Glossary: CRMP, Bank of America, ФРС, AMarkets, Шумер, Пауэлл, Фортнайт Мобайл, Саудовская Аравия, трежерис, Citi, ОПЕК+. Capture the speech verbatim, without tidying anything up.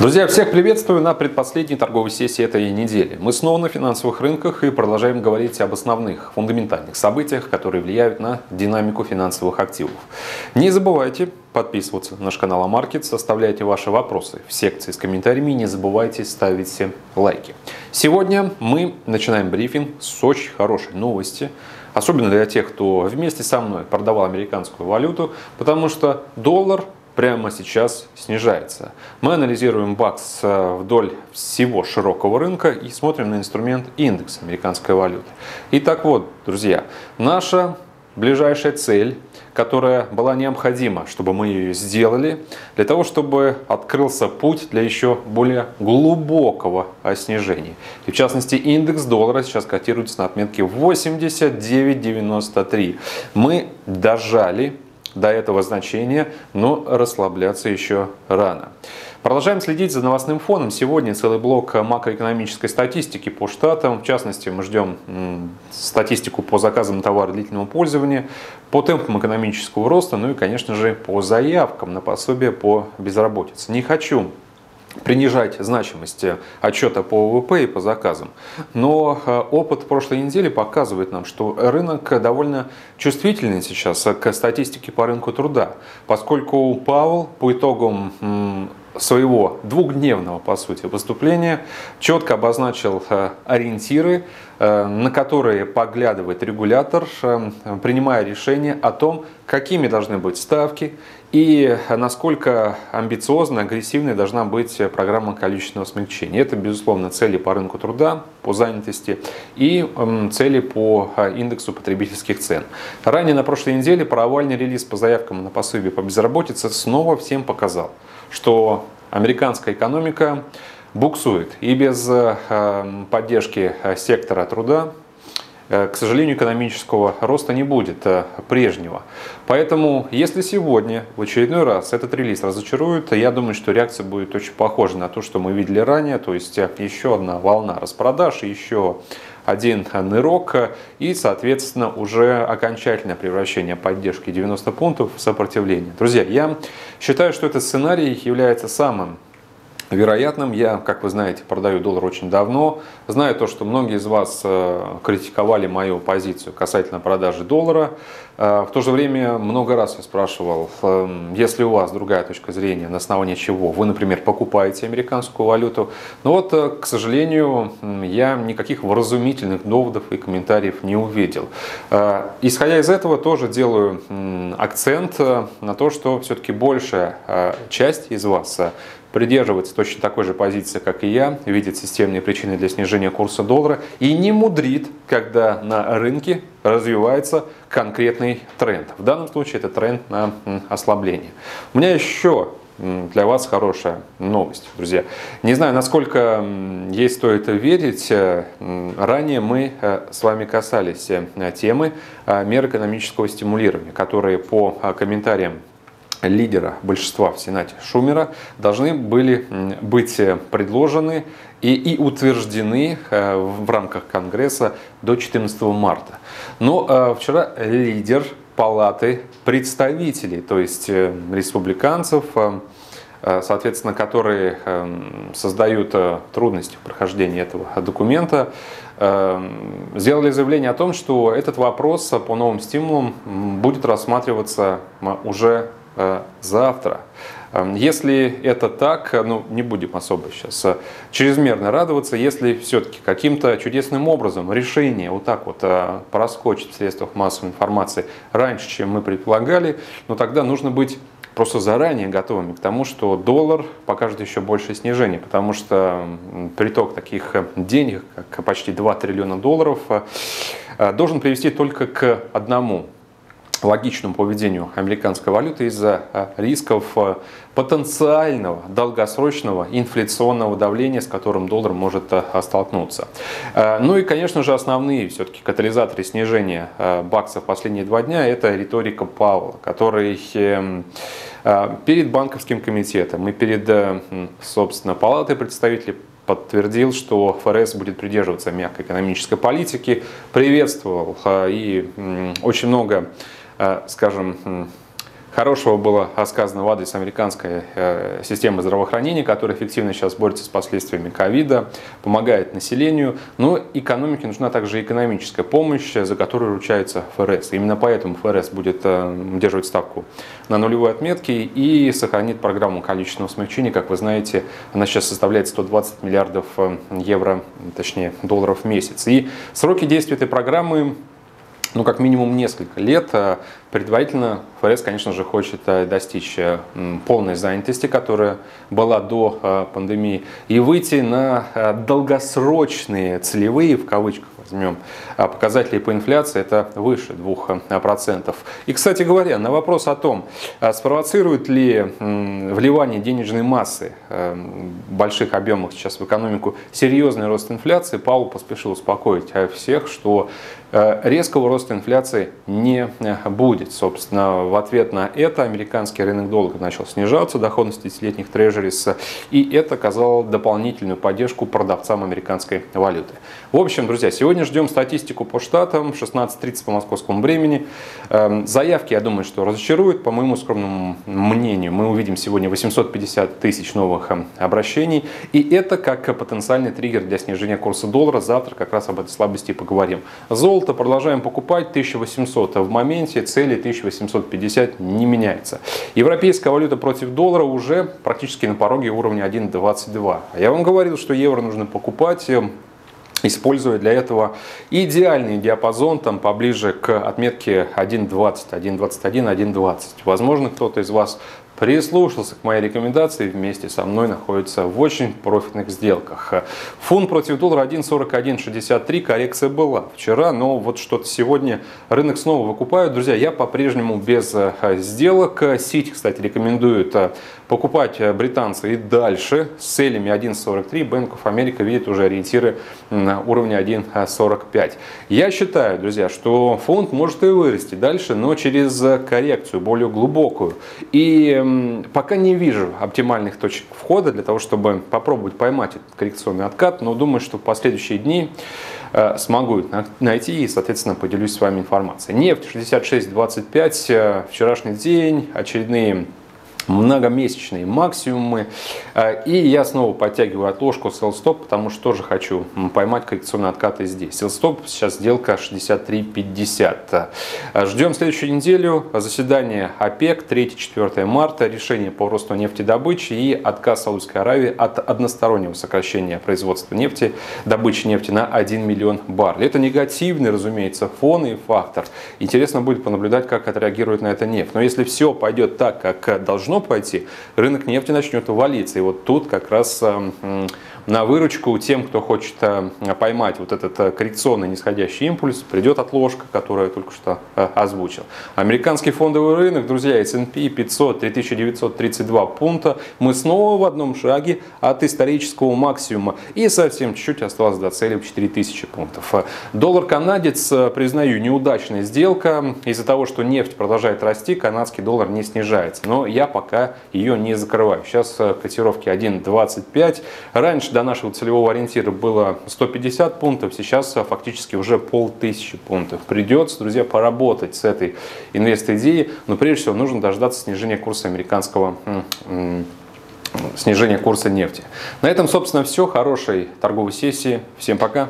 Друзья, всех приветствую на предпоследней торговой сессии этой недели. Мы снова на финансовых рынках и продолжаем говорить об основных фундаментальных событиях, которые влияют на динамику финансовых активов. Не забывайте подписываться на наш канал AMarkets, оставляйте ваши вопросы в секции с комментариями, не забывайте ставить всем лайки. Сегодня мы начинаем брифинг с очень хорошей новости, особенно для тех, кто вместе со мной продавал американскую валюту, потому что доллар прямо сейчас снижается. Мы анализируем бакс вдоль всего широкого рынка и смотрим на инструмент индекс американской валюты. И так вот, друзья, наша ближайшая цель, которая была необходима, чтобы мы ее сделали, для того, чтобы открылся путь для еще более глубокого снижения. И в частности, индекс доллара сейчас котируется на отметке восемьдесят девять девяносто три. Мы дожали до этого значения, но расслабляться еще рано. Продолжаем следить за новостным фоном. Сегодня целый блок макроэкономической статистики по штатам. В частности, мы ждем статистику по заказам товара длительного пользования, по темпам экономического роста, ну и, конечно же, по заявкам на пособие по безработице. Не хочу принижать значимость отчета по ВВП и по заказам. Но опыт прошлой недели показывает нам, что рынок довольно чувствительный сейчас к статистике по рынку труда, поскольку Пауэлл по итогам своего двухдневного, по сути, выступления четко обозначил ориентиры, на которые поглядывает регулятор, принимая решение о том, какими должны быть ставки и насколько амбициозно, агрессивной должна быть программа количественного смягчения. Это, безусловно, цели по рынку труда, по занятости и цели по индексу потребительских цен. Ранее на прошлой неделе провальный релиз по заявкам на пособие по безработице снова всем показал, что американская экономика буксует. И без поддержки сектора труда, к сожалению, экономического роста не будет прежнего. Поэтому, если сегодня в очередной раз этот релиз разочарует, я думаю, что реакция будет очень похожа на то, что мы видели ранее. То есть еще одна волна распродаж, еще один нырок и, соответственно, уже окончательное превращение поддержки девяноста пунктов в сопротивление. Друзья, я считаю, что этот сценарий является самым вероятным. Я, как вы знаете, продаю доллар очень давно. Знаю то, что многие из вас критиковали мою позицию касательно продажи доллара. В то же время много раз я спрашивал, если у вас другая точка зрения, на основании чего вы, например, покупаете американскую валюту. Но вот, к сожалению, я никаких вразумительных доводов и комментариев не увидел. Исходя из этого, тоже делаю акцент на то, что все-таки большая часть из вас придерживается точно такой же позиции, как и я, видит системные причины для снижения курса доллара и не мудрит, когда на рынке развивается конкретный тренд. В данном случае это тренд на ослабление. У меня еще для вас хорошая новость, друзья. Не знаю, насколько ей стоит верить. Ранее мы с вами касались темы мер экономического стимулирования, которые по комментариям лидера большинства в Сенате Шумера должны были быть предложены и, и утверждены в рамках Конгресса до четырнадцатого марта. Но вчера лидер Палаты представителей, то есть республиканцев, соответственно, которые создают трудности в прохождении этого документа, сделали заявление о том, что этот вопрос по новым стимулам будет рассматриваться уже завтра. Если это так, ну, не будем особо сейчас чрезмерно радоваться, если все-таки каким-то чудесным образом решение вот так вот проскочит в средствах массовой информации раньше, чем мы предполагали, но тогда нужно быть просто заранее готовыми к тому, что доллар покажет еще большее снижение, потому что приток таких денег, как почти два триллиона долларов, должен привести только к одному логичному поведению американской валюты из-за рисков потенциального долгосрочного инфляционного давления, с которым доллар может столкнуться. Ну и, конечно же, основные все-таки катализаторы снижения бакса в последние два дня – это риторика Пауэлла, который перед банковским комитетом и перед, собственно, Палатой представителей подтвердил, что ФРС будет придерживаться мягкой экономической политики, приветствовал и очень много, скажем, Хорошего было сказано в адрес американской системы здравоохранения, которая эффективно сейчас борется с последствиями ковида, помогает населению. Но экономике нужна также экономическая помощь, за которую ручается ФРС. Именно поэтому ФРС будет удерживать ставку на нулевой отметке и сохранит программу количественного смягчения. Как вы знаете, она сейчас составляет сто двадцать миллиардов евро, точнее долларов в месяц. И сроки действия этой программы, ну, как минимум несколько лет. Предварительно ФРС, конечно же, хочет достичь полной занятости, которая была до пандемии, и выйти на долгосрочные целевые, в кавычках возьмем, показатели по инфляции, это выше двух процентов. И, кстати говоря, на вопрос о том, спровоцирует ли вливание денежной массы в больших объемах сейчас в экономику серьезный рост инфляции, Пауэлл поспешил успокоить всех, что резкого роста инфляции не будет. Собственно, в ответ на это американский рынок долга начал снижаться, доходность десятилетних трежерис, и это оказало дополнительную поддержку продавцам американской валюты. В общем, друзья, сегодня ждем статистику по штатам, шестнадцать тридцать по московскому времени. Заявки, я думаю, что разочаруют. По моему скромному мнению, мы увидим сегодня восемьсот пятьдесят тысяч новых обращений, и это как потенциальный триггер для снижения курса доллара. Завтра как раз об этой слабости и поговорим. Золото продолжаем покупать, тысяча восемьсот в моменте, цели тысяча восемьсот пятьдесят не меняется. Европейская валюта против доллара уже практически на пороге уровня один двадцать два. Я вам говорил, что евро нужно покупать, используя для этого идеальный диапазон, там поближе к отметке один двадцать, один двадцать один, один двадцать. Возможно, кто-то из вас прислушался к моей рекомендации, вместе со мной находится в очень профитных сделках. Фунт против доллара один сорок один шестьдесят три, коррекция была вчера, но вот что-то сегодня рынок снова выкупает. Друзья, я по-прежнему без сделок. Citi, кстати, рекомендует покупать британцы и дальше с целями один сорок три. Bank of America видит уже ориентиры на уровне один сорок пять. Я считаю, друзья, что фунт может и вырасти дальше, но через коррекцию более глубокую. И пока не вижу оптимальных точек входа для того, чтобы попробовать поймать этот коррекционный откат, но думаю, что в последующие дни смогу найти и, соответственно, поделюсь с вами информацией. Нефть шестьдесят шесть двадцать пять, вчерашний день, очередные многомесячные максимумы, и я снова подтягиваю отложку селл-стоп, потому что тоже хочу поймать коррекционные откаты здесь. Селл-стоп сейчас сделка шестьдесят три пятьдесят. Ждем следующую неделю заседание ОПЕК третьего-четвёртого марта, решение по росту нефтедобычи и отказ Саудовской Аравии от одностороннего сокращения производства нефти, добычи нефти на один миллион баррелей. Это негативный, разумеется, фон и фактор. Интересно будет понаблюдать, как отреагирует на это нефть. Но если все пойдет так, как должно пойти, рынок нефти начнет валиться. И вот тут как раз на выручку тем, кто хочет поймать вот этот коррекционный нисходящий импульс, придет отложка, которую я только что озвучил. Американский фондовый рынок, друзья, эс энд пи пятьсот три тысячи девятьсот тридцать два пункта. Мы снова в одном шаге от исторического максимума. И совсем чуть-чуть осталось до цели в четыре тысячи пунктов. Доллар-канадец, признаю, неудачная сделка. Из-за того, что нефть продолжает расти, канадский доллар не снижается. Но я пока ее не закрываю. Сейчас котировки один двадцать пять. Раньше до нашего целевого ориентира было сто пятьдесят пунктов, сейчас фактически уже полтысячи пунктов. Придется, друзья, поработать с этой инвест-идеей, но прежде всего нужно дождаться снижения курса американского снижения курса нефти. На этом, собственно, все. Хорошей торговой сессии. Всем пока!